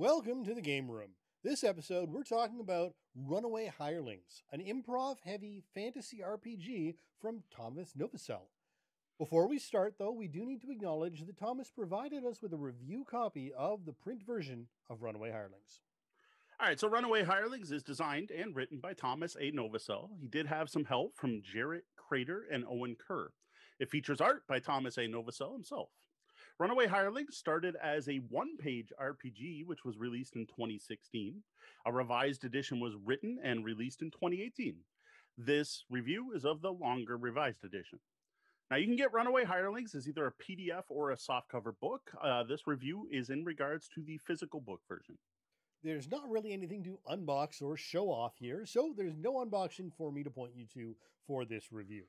Welcome to the Game Room. This episode, we're talking about Runaway Hirelings, an improv-heavy fantasy RPG from Thomas Novosel. Before we start, though, we do need to acknowledge that Thomas provided us with a review copy of the print version of Runaway Hirelings. All right, so Runaway Hirelings is designed and written by Thomas A. Novosel. He did have some help from Jarrett Crater and Owen Kerr. It features art by Thomas A. Novosel himself. Runaway Hirelings started as a one-page RPG, which was released in 2016. A revised edition was written and released in 2018. This review is of the longer revised edition. Now, you can get Runaway Hirelings as either a PDF or a softcover book. This review is in regards to the physical book version. There's not really anything to unbox or show off here, so there's no unboxing for me to point you to for this review.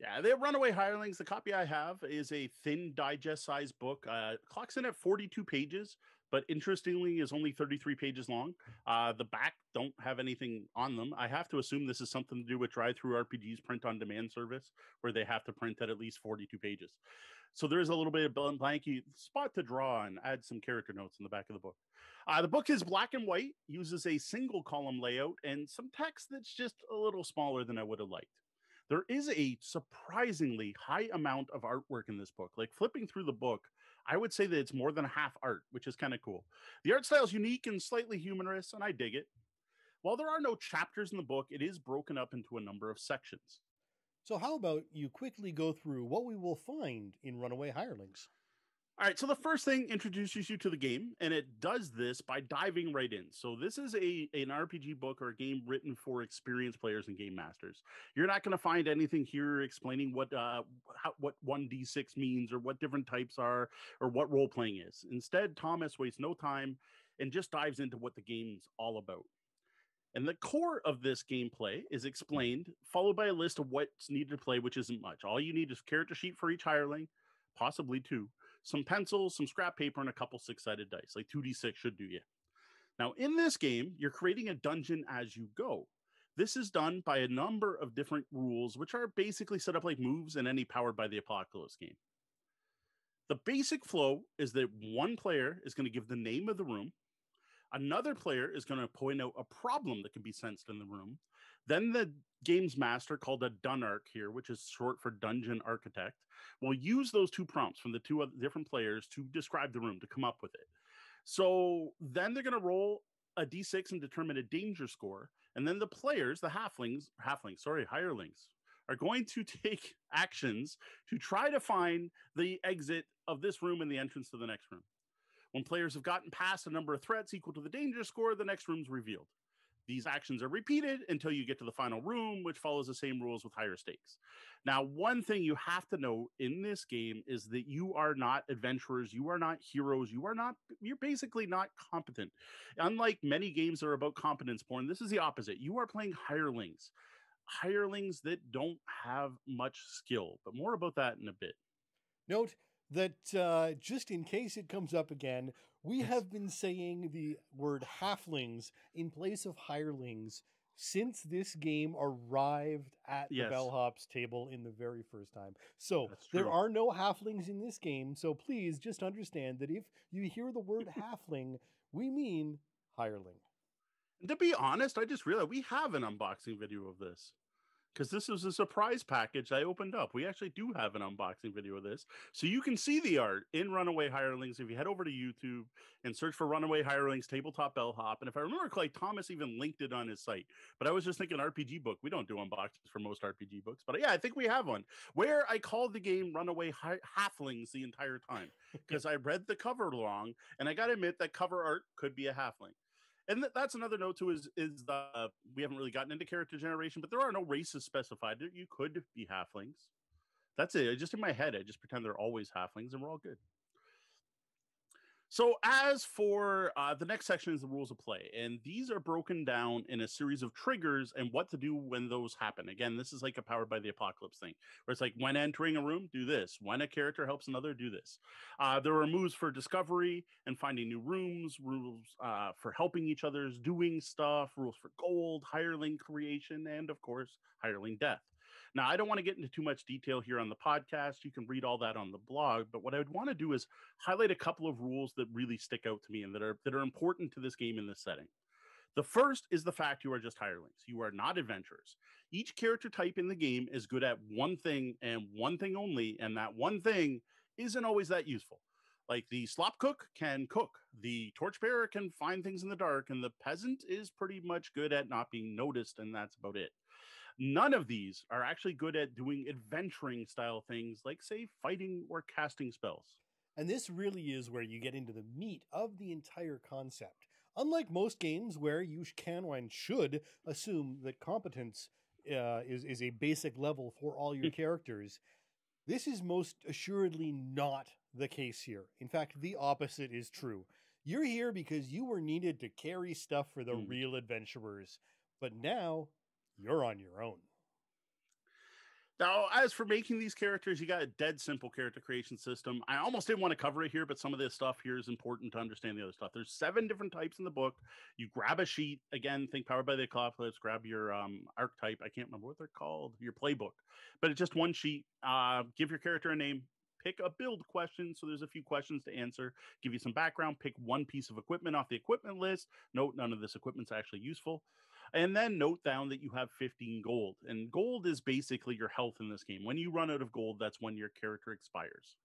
Yeah, the Runaway Hirelings, the copy I have, is a thin digest-sized book. Clocks in at 42 pages, but interestingly is only 33 pages long. The back don't have anything on them. I have to assume this is something to do with Drive-Thru RPG's print-on-demand service, where they have to print at least 42 pages. So there is a little bit of blank spot to draw and add some character notes in the back of the book. The book is black and white, uses a single-column layout, and some text that's just a little smaller than I would have liked. There is a surprisingly high amount of artwork in this book. Like, flipping through the book, I would say that it's more than half art, which is kind of cool. The art style is unique and slightly humorous, and I dig it. While there are no chapters in the book, it is broken up into a number of sections. So how about you quickly go through what we will find in Runaway Hirelings? All right, so the first thing introduces you to the game, and it does this by diving right in. So this is an RPG book or a game written for experienced players and game masters. You're not going to find anything here explaining what 1d6 means or what different types are or what role-playing is. Instead, Thomas wastes no time and just dives into what the game's all about. And the core of this gameplay is explained, followed by a list of what's needed to play, which isn't much. All you need is a character sheet for each hireling, possibly two, some pencils, some scrap paper, and a couple six-sided dice. Like 2d6 should do you. Now, in this game, you're creating a dungeon as you go. This is done by a number of different rules, which are basically set up like moves in any Powered by the Apocalypse game. The basic flow is that one player is going to give the name of the room. Another player is going to point out a problem that can be sensed in the room. Then the game's master, called a Dunarch here, which is short for Dungeon Architect, will use those two prompts from the two other different players to describe the room, to come up with it. So then they're going to roll a d6 and determine a danger score. And then the players, the hirelings, are going to take actions to try to find the exit of this room and the entrance to the next room. When players have gotten past a number of threats equal to the danger score, the next room's revealed. These actions are repeated until you get to the final room, which follows the same rules with higher stakes. Now, one thing you have to know in this game is that you are not adventurers. You are not heroes. You're basically not competent. Unlike many games that are about competence porn, this is the opposite. You are playing hirelings that don't have much skill, but more about that in a bit. Note that just in case it comes up again, we have been saying the word halflings in place of hirelings since this game arrived at the bellhop's table in the very first time. So there are no halflings in this game. So please just understand that if you hear the word halfling, we mean hireling. To be honest, I just realized we have an unboxing video of this, because this was a surprise package I opened up. We actually do have an unboxing video of this. So you can see the art in Runaway Hirelings if you head over to YouTube and search for Runaway Hirelings Tabletop Bellhop. And if I remember correctly, Thomas even linked it on his site. But I was just thinking RPG book. We don't do unboxings for most RPG books. But yeah, I think we have one where I called the game Runaway Halflings the entire time, because I read the cover wrong. And I got to admit that cover art could be a halfling. And that's another note too, is we haven't really gotten into character generation, but there are no races specified. You could be halflings. That's it. Just in my head, I just pretend they're always halflings and we're all good. So as for the next section is the rules of play. And these are broken down in a series of triggers and what to do when those happen. Again, this is like a Powered by the Apocalypse thing, where it's like, when entering a room, do this. When a character helps another, do this. There are moves for discovery and finding new rooms, rules for helping each other, doing stuff, rules for gold, hireling creation, and of course, hireling death. Now, I don't want to get into too much detail here on the podcast. You can read all that on the blog, but what I would want to do is highlight a couple of rules that really stick out to me and that are important to this game in this setting. The first is the fact you are just hirelings. You are not adventurers. Each character type in the game is good at one thing and one thing only, and that one thing isn't always that useful. Like the slop cook can cook, the torchbearer can find things in the dark, and the peasant is pretty much good at not being noticed, and that's about it. None of these are actually good at doing adventuring style things like, say, fighting or casting spells. And this really is where you get into the meat of the entire concept. Unlike most games where you can and should assume that competence is a basic level for all your characters, this is most assuredly not the case here. In fact, the opposite is true. You're here because you were needed to carry stuff for the real adventurers, but now you're on your own. Now, as for making these characters, you got a dead simple character creation system. I almost didn't want to cover it here, but some of this stuff here is important to understand the other stuff. There's 7 different types in the book. You grab a sheet. Again, think Powered by the Apocalypse. Grab your archetype. I can't remember what they're called. Your playbook. But it's just one sheet. Give your character a name. Pick a build question. So there's a few questions to answer. Give you some background. Pick one piece of equipment off the equipment list. Note none of this equipment's actually useful. And then note down that you have 15 gold. And gold is basically your health in this game. When you run out of gold, that's when your character expires.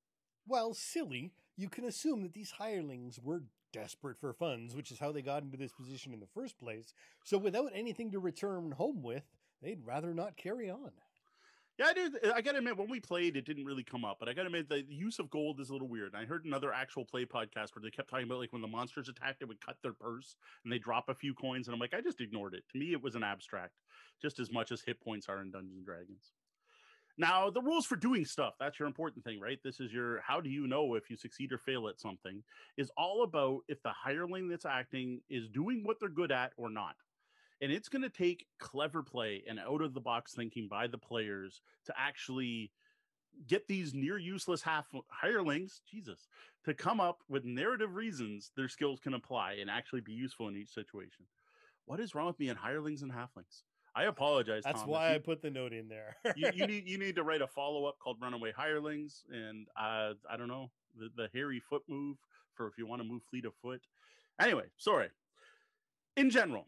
Well, silly, you can assume that these hirelings were desperate for funds, which is how they got into this position in the first place. So without anything to return home with, they'd rather not carry on. Yeah, dude, I got to admit, when we played, it didn't really come up. But I got to admit, the use of gold is a little weird. I heard another actual play podcast where they kept talking about, like, when the monsters attacked, it would cut their purse and they drop a few coins. And I'm like, I just ignored it. To me, it was an abstract, just as much as hit points are in Dungeons & Dragons. Now, the rules for doing stuff, that's your important thing, right? This is your how do you know if you succeed or fail at something, is all about if the hireling that's acting is doing what they're good at or not. And it's going to take clever play and out-of-the-box thinking by the players to actually get these near-useless hirelings, to come up with narrative reasons their skills can apply and actually be useful in each situation. What is wrong with me and hirelings and halflings? I apologize, Thomas. That's why I put the note in there. you need to write a follow-up called Runaway Hirelings and, I don't know, the hairy foot move for if you want to move fleet of foot. Anyway, sorry. In general,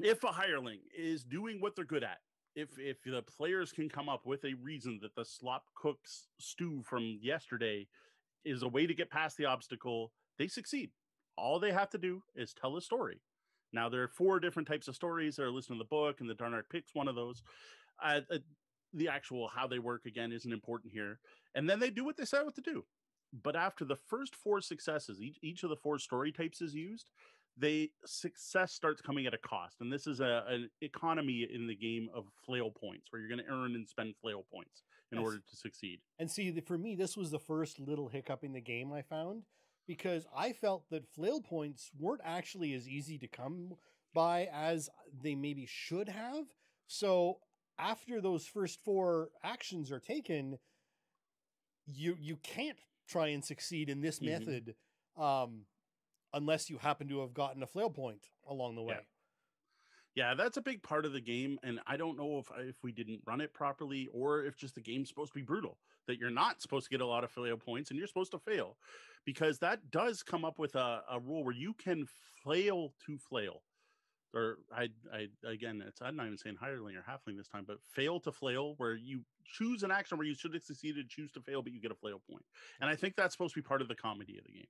if a hireling is doing what they're good at, if the players can come up with a reason that the slop cook's stew from yesterday is a way to get past the obstacle, they succeed. All they have to do is tell a story. Now, there are 4 different types of stories that are listed in the book, and the Dunarch picks one of those. The actual how they work, again, isn't important here. And then they do what they said what to do. But after the first 4 successes, each of the 4 story types is used, success starts coming at a cost. And this is an economy in the game of flail points, where you're going to earn and spend flail points in order to succeed. And see, for me, this was the first little hiccup in the game I found, because I felt that flail points weren't actually as easy to come by as they maybe should have. So after those first 4 actions are taken, you can't try and succeed in this method unless you happen to have gotten a flail point along the way. Yeah, that's a big part of the game. And I don't know if we didn't run it properly or if just the game's supposed to be brutal, that you're not supposed to get a lot of flail points and you're supposed to fail, because that does come up with a rule where you can flail to flail. Or I'm not even saying hireling or halfling this time, but fail to flail, where you choose an action where you should have succeeded, choose to fail, but you get a flail point. And I think that's supposed to be part of the comedy of the game.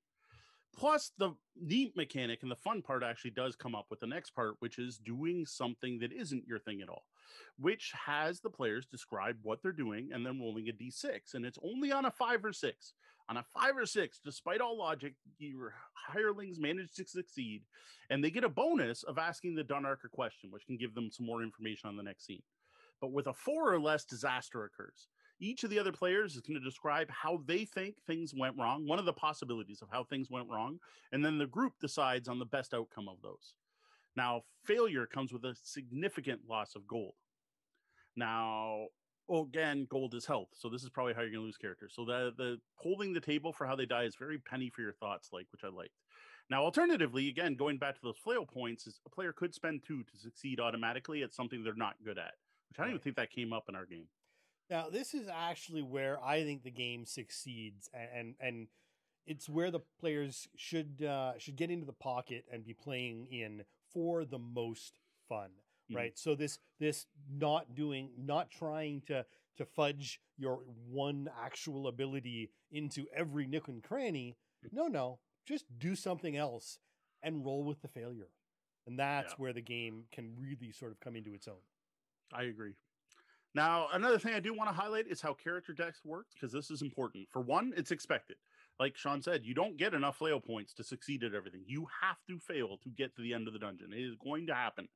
Plus, the neat mechanic and the fun part actually does come up with the next part, which is doing something that isn't your thing at all, which has the players describe what they're doing and then rolling a d6. And it's only on a 5 or 6. On a 5 or 6, despite all logic, your hirelings manage to succeed, and they get a bonus of asking the Dunarch a question, which can give them some more information on the next scene. But with a 4 or less, disaster occurs. Each of the other players is going to describe how they think things went wrong, one of the possibilities of how things went wrong, and then the group decides on the best outcome of those. Now, failure comes with a significant loss of gold. Now, again, gold is health, so this is probably how you're going to lose characters. So the holding the table for how they die is very penny for your thoughts, which I liked. Now, alternatively, again, going back to those flail points, is a player could spend 2 to succeed automatically at something they're not good at, which I don't even think that came up in our game. Now, this is actually where I think the game succeeds, and it's where the players should get into the pocket and be playing in for the most fun, right? So this not trying to fudge your one actual ability into every nook and cranny. No, just do something else and roll with the failure. And that's where the game can really sort of come into its own. I agree. Now, another thing I do want to highlight is how character decks work, because this is important. For one, it's expected. Like Sean said, you don't get enough fail points to succeed at everything. You have to fail to get to the end of the dungeon. It is going to happen.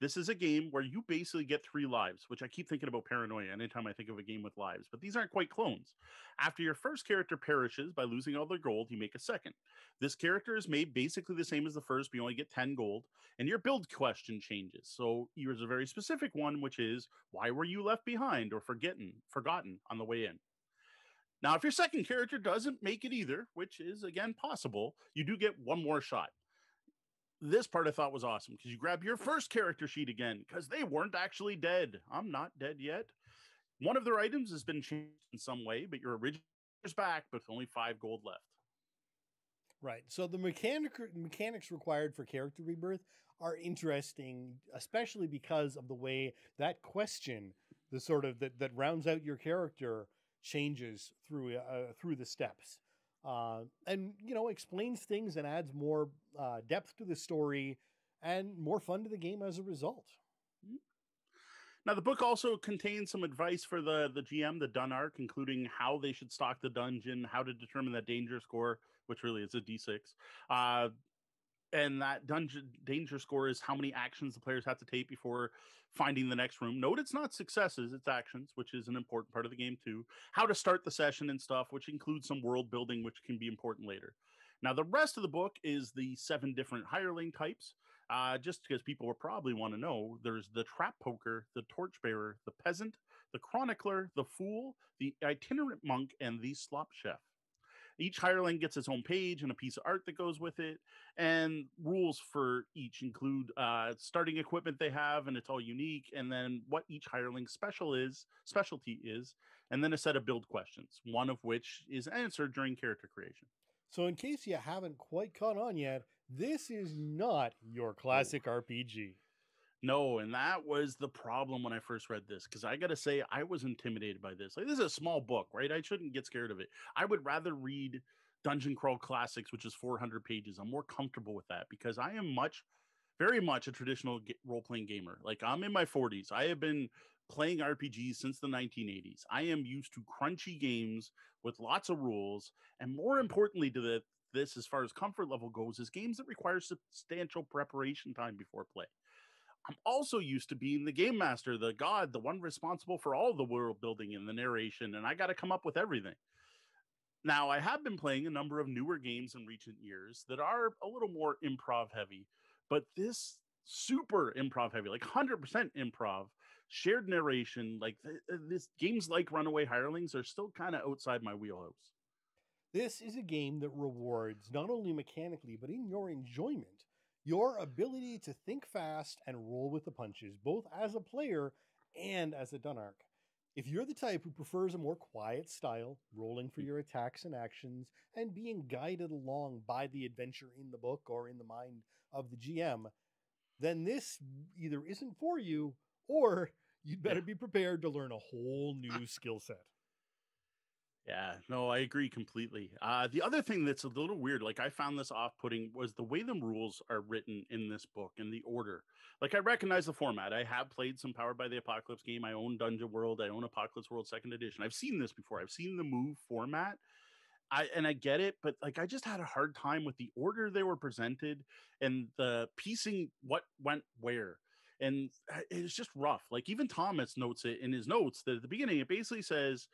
This is a game where you basically get 3 lives, which I keep thinking about Paranoia anytime I think of a game with lives, but these aren't quite clones. After your first character perishes by losing all their gold, you make a second. This character is made basically the same as the first, but you only get 10 gold, and your build question changes. So yours is a very specific one, which is, why were you left behind or forgotten on the way in? Now, if your second character doesn't make it either, which is, again, possible, you do get one more shot. This part I thought was awesome, because you grab your first character sheet again, because they weren't actually dead. I'm not dead yet. One of their items has been changed in some way, but your original is back, but with only 5 gold left. Right. So the mechanics required for character rebirth are interesting, especially because of the way that question, the sort of that rounds out your character, changes through the steps, and explains things and adds more depth to the story and more fun to the game as a result. Now, the book also contains some advice for the GM, the Dunarch, including how they should stock the dungeon, how to determine that danger score, which really is a D6. And that dungeon danger score is how many actions the players have to take before finding the next room. Note it's not successes, it's actions, which is an important part of the game too. How to start the session and stuff, which includes some world building, which can be important later. Now, the rest of the book is the 7 different hireling types. Just because people will probably want to know, there's the trap poker, the torchbearer, the peasant, the chronicler, the fool, the itinerant monk, and the slop chef. Each hireling gets its own page and a piece of art that goes with it. And rules for each include starting equipment they have, and it's all unique. And then what each hireling's specialty is. And then a set of build questions, one of which is answered during character creation. So in case you haven't quite caught on yet, this is not your classic RPG. No, and that was the problem when I first read this, because I got to say, I was intimidated by this. Like, this is a small book, right? I shouldn't get scared of it. I would rather read Dungeon Crawl Classics, which is 400 pages. I'm more comfortable with that because I am very much a traditional role-playing gamer. Like, I'm in my 40s. I have been playing RPGs since the 1980s. I am used to crunchy games with lots of rules, and more importantly to this, as far as comfort level goes, is games that require substantial preparation time before play. I'm also used to being the game master, the god, the one responsible for all the world building and the narration, and I got to come up with everything. Now, I have been playing a number of newer games in recent years that are a little more improv heavy, but this super improv heavy, like 100% improv, shared narration, like this games like Runaway Hirelings are still kind of outside my wheelhouse. This is a game that rewards not only mechanically, but in your enjoyment, your ability to think fast and roll with the punches, both as a player and as a Dunarch. If you're the type who prefers a more quiet style, rolling for your attacks and actions, and being guided along by the adventure in the book or in the mind of the GM, then this either isn't for you, or you'd better be prepared to learn a whole new skill set. Yeah, no, I agree completely. The other thing that's a little weird, like I found this off-putting, was the way the rules are written in this book and the order. Like, I recognize the format. I have played some Powered by the Apocalypse game. I own Dungeon World. I own Apocalypse World 2nd Edition. I've seen this before. I've seen the move format. And I get it, but like, I just had a hard time with the order they were presented and the piecing what went where. And it's just rough. Like, even Thomas notes it in his notes that at the beginning, it basically says,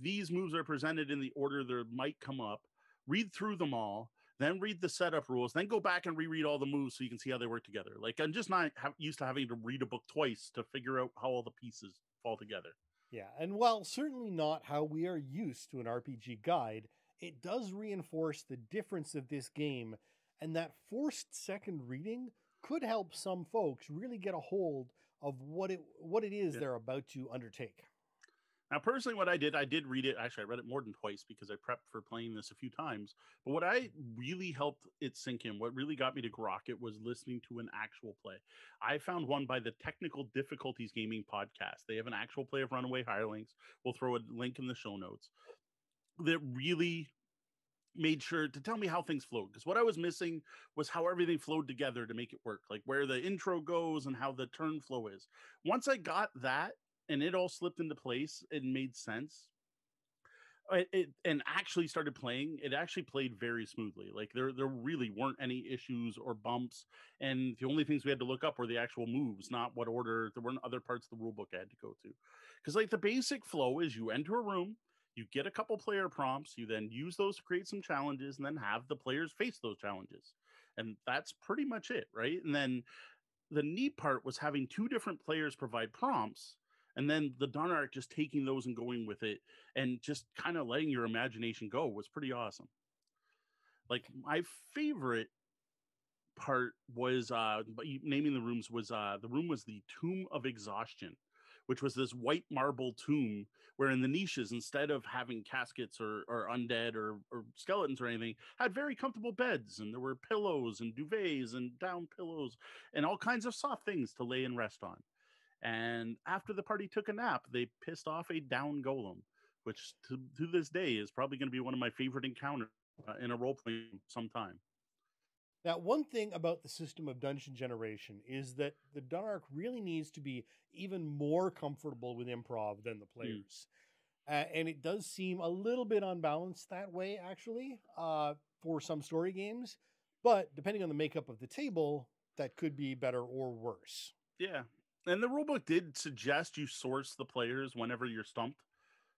these moves are presented in the order they might come up. Read through them all, then read the setup rules, then go back and reread all the moves so you can see how they work together. Like, I'm just not used to having to read a book twice to figure out how all the pieces fall together. Yeah, and while certainly not how we are used to an RPG guide, it does reinforce the difference of this game, and that forced second reading could help some folks really get a hold of what it is they're about to undertake. Now, personally, what I did read it. Actually, I read it more than twice because I prepped for playing this a few times. But what I really helped it sink in, what really got me to grok it, was listening to an actual play. I found one by the Technical Difficulties Gaming podcast. They have an actual play of Runaway Hirelings. We'll throw a link in the show notes. That really made sure to tell me how things flowed, because what I was missing was how everything flowed together to make it work, like where the intro goes and how the turn flow is. Once I got that and it all slipped into place, it made sense. And actually started playing. It actually played very smoothly. Like there really weren't any issues or bumps. And the only things we had to look up were the actual moves, not what order. There weren't other parts of the rule book I had to go to. Because like the basic flow is you enter a room, you get a couple player prompts, you then use those to create some challenges and then have the players face those challenges. And that's pretty much it, right? And then the neat part was having two different players provide prompts and then the Dunarch just taking those and going with it and just kind of letting your imagination go was pretty awesome. Like my favorite part was naming the rooms was the room was the Tomb of Exhaustion, which was this white marble tomb where in the niches, instead of having caskets or undead or skeletons or anything, had very comfortable beds. And there were pillows and duvets and down pillows and all kinds of soft things to lay and rest on. And after the party took a nap, they pissed off a down golem, which to this day is probably going to be one of my favorite encounters in a role-playing sometime. Now, one thing about the system of dungeon generation is that the Dunarch really needs to be even more comfortable with improv than the players. And it does seem a little bit unbalanced that way, actually, for some story games. But depending on the makeup of the table, that could be better or worse. Yeah. And the rulebook did suggest you source the players whenever you're stumped.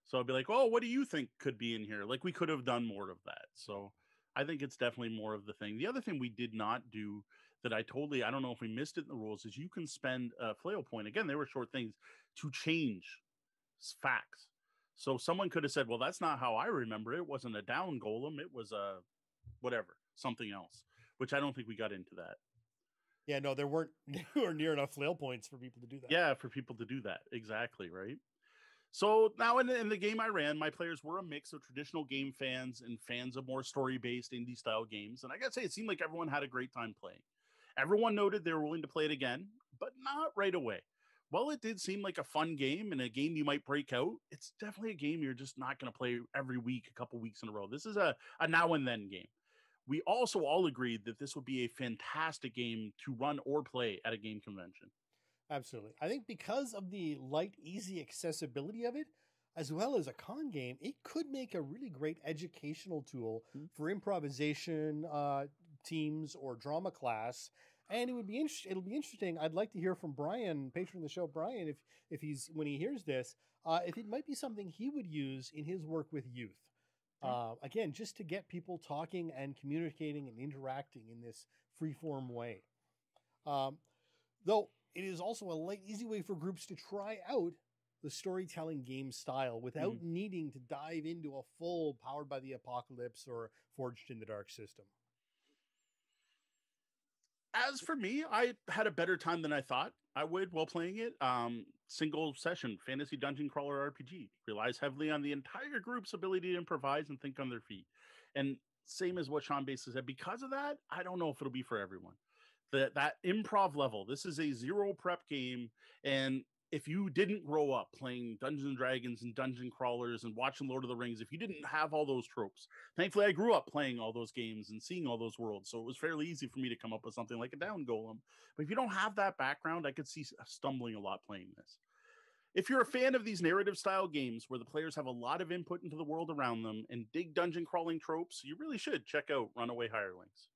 So I'd be like, oh, what do you think could be in here? Like, we could have done more of that. So I think it's definitely more of the thing. The other thing we did not do that I don't know if we missed it in the rules, is you can spend a flail point. Again, they were short things to change facts. So someone could have said, well, that's not how I remember it. It wasn't a down golem. It was a whatever, something else, which I don't think we got into that. Yeah, no, there weren't near enough flail points for people to do that. Yeah, for people to do that. Exactly, right? So now in the game I ran, my players were a mix of traditional game fans and fans of more story-based indie-style games. And I gotta say, it seemed like everyone had a great time playing. Everyone noted they were willing to play it again, but not right away. While it did seem like a fun game and a game you might break out, it's definitely a game you're just not going to play every week, a couple weeks in a row. This is a now and then game. We also all agreed that this would be a fantastic game to run or play at a game convention. Absolutely. I think because of the light, easy accessibility of it, as well as a con game, it could make a really great educational tool for improvisation teams or drama class. And it would be it'll be interesting. I'd like to hear from Brian, patron of the show, Brian, if he's when he hears this, if it might be something he would use in his work with youth. Again, just to get people talking and communicating and interacting in this freeform way. Though it is also a light, easy way for groups to try out the storytelling game style without needing to dive into a full Powered by the Apocalypse or Forged in the Dark system. As for me, I had a better time than I thought I would while playing it. Single session fantasy dungeon crawler RPG relies heavily on the entire group's ability to improvise and think on their feet. And same as what Sean basically said, because of that, I don't know if it'll be for everyone. That improv level, this is a zero prep game, and if you didn't grow up playing Dungeons and Dragons and Dungeon Crawlers and watching Lord of the Rings, if you didn't have all those tropes, thankfully I grew up playing all those games and seeing all those worlds, so it was fairly easy for me to come up with something like a down golem. But if you don't have that background, I could see stumbling a lot playing this. If you're a fan of these narrative style games where the players have a lot of input into the world around them and dig dungeon crawling tropes, you really should check out Runaway Hirelings.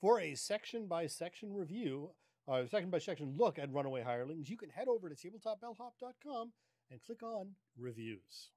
For a section-by-section review, section-by-section look at Runaway Hirelings, you can head over to tabletopbellhop.com and click on Reviews.